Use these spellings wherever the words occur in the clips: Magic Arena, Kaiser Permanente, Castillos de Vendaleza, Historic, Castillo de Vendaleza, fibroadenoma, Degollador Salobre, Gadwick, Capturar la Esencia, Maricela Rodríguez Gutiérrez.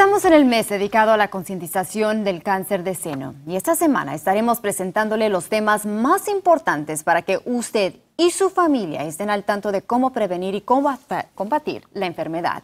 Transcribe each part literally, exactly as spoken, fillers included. Estamos en el mes dedicado a la concientización del cáncer de seno y esta semana estaremos presentándole los temas más importantes para que usted y su familia estén al tanto de cómo prevenir y combatir la enfermedad.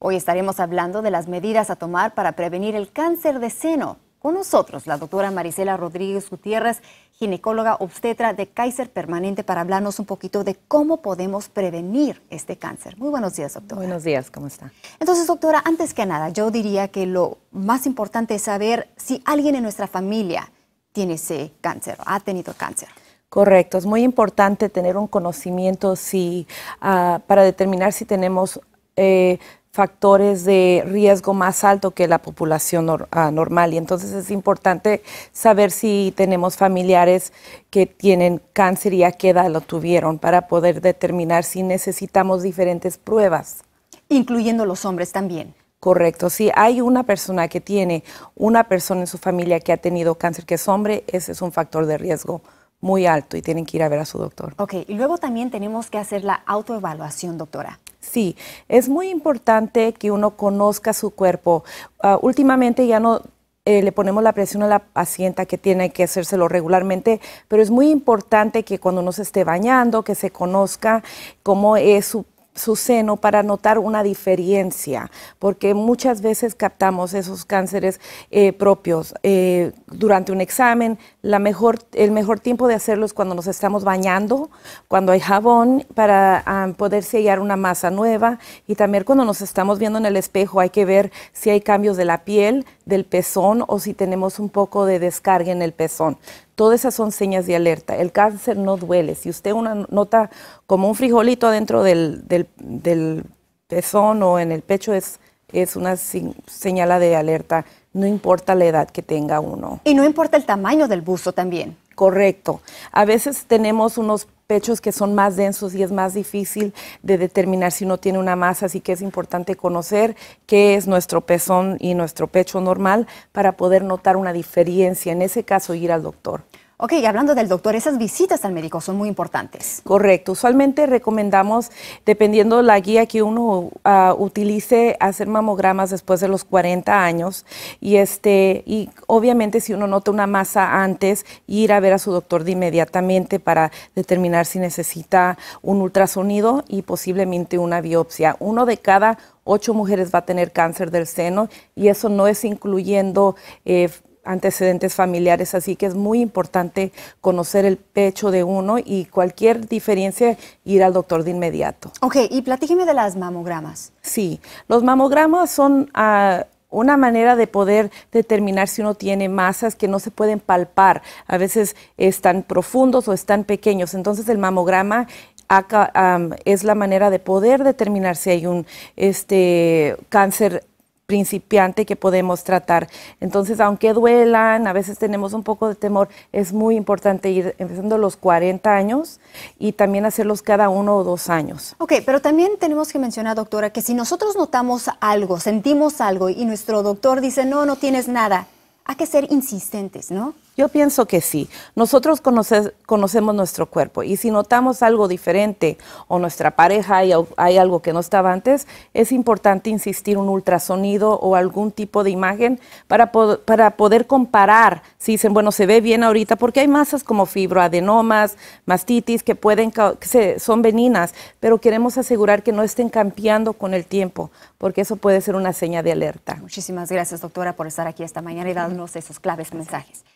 Hoy estaremos hablando de las medidas a tomar para prevenir el cáncer de seno. Con nosotros la doctora Maricela Rodríguez Gutiérrez, ginecóloga obstetra de Kaiser Permanente, para hablarnos un poquito de cómo podemos prevenir este cáncer. Muy buenos días, doctora. Buenos días, ¿cómo está? Entonces, doctora, antes que nada, yo diría que lo más importante es saber si alguien en nuestra familia tiene ese cáncer, ha tenido cáncer. Correcto, es muy importante tener un conocimiento si, uh, para determinar si tenemos eh, factores de riesgo más alto que la población nor, uh, normal, y entonces es importante saber si tenemos familiares que tienen cáncer y a qué edad lo tuvieron para poder determinar si necesitamos diferentes pruebas. Incluyendo los hombres también. Correcto, si hay una persona que tiene, una persona en su familia que ha tenido cáncer que es hombre, ese es un factor de riesgo muy alto y tienen que ir a ver a su doctor. Ok, y luego también tenemos que hacer la autoevaluación, doctora. Sí, es muy importante que uno conozca su cuerpo. Uh, últimamente ya no eh, le ponemos la presión a la paciente que tiene que hacérselo regularmente, pero es muy importante que cuando uno se esté bañando, que se conozca cómo es su su seno para notar una diferencia, porque muchas veces captamos esos cánceres eh, propios eh, durante un examen. La mejor, el mejor tiempo de hacerlo es cuando nos estamos bañando, cuando hay jabón, para um, poder sellar una masa nueva, y también cuando nos estamos viendo en el espejo hay que ver si hay cambios de la piel, del pezón, o si tenemos un poco de descarga en el pezón. Todas esas son señas de alerta. El cáncer no duele. Si usted una nota como un frijolito dentro del, del, del pezón o en el pecho, es, es una señal de alerta, no importa la edad que tenga uno. Y no importa el tamaño del busto también. Correcto. A veces tenemos unos pechos que son más densos y es más difícil de determinar si uno tiene una masa, así que es importante conocer qué es nuestro pezón y nuestro pecho normal para poder notar una diferencia. En ese caso, ir al doctor. Ok, y hablando del doctor, esas visitas al médico son muy importantes. Correcto. Usualmente recomendamos, dependiendo la guía que uno uh, utilice, hacer mamogramas después de los cuarenta años. Y, este, y obviamente si uno nota una masa antes, ir a ver a su doctor de inmediatamente para determinar si necesita un ultrasonido y posiblemente una biopsia. Uno de cada ocho mujeres va a tener cáncer del seno, y eso no es incluyendo Eh, antecedentes familiares, así que es muy importante conocer el pecho de uno y cualquier diferencia ir al doctor de inmediato. Ok, y platíqueme de las mamogramas. Sí, los mamogramas son uh, una manera de poder determinar si uno tiene masas que no se pueden palpar, a veces están profundos o están pequeños, entonces el mamograma acá, um, es la manera de poder determinar si hay un este, cáncer principiante que podemos tratar. Entonces, aunque duelan, a veces tenemos un poco de temor, es muy importante ir empezando los cuarenta años y también hacerlos cada uno o dos años. Ok, pero también tenemos que mencionar, doctora, que si nosotros notamos algo, sentimos algo y nuestro doctor dice, no, no tienes nada, hay que ser insistentes, ¿no? Yo pienso que sí. Nosotros conoce, conocemos nuestro cuerpo, y si notamos algo diferente o nuestra pareja hay, hay algo que no estaba antes, es importante insistir un ultrasonido o algún tipo de imagen para, po para poder comparar. Si dicen, bueno, se ve bien ahorita, porque hay masas como fibroadenomas, mastitis, que pueden que se, son benignas, pero queremos asegurar que no estén cambiando con el tiempo, porque eso puede ser una señal de alerta. Muchísimas gracias, doctora, por estar aquí esta mañana y darnos esos claves mensajes.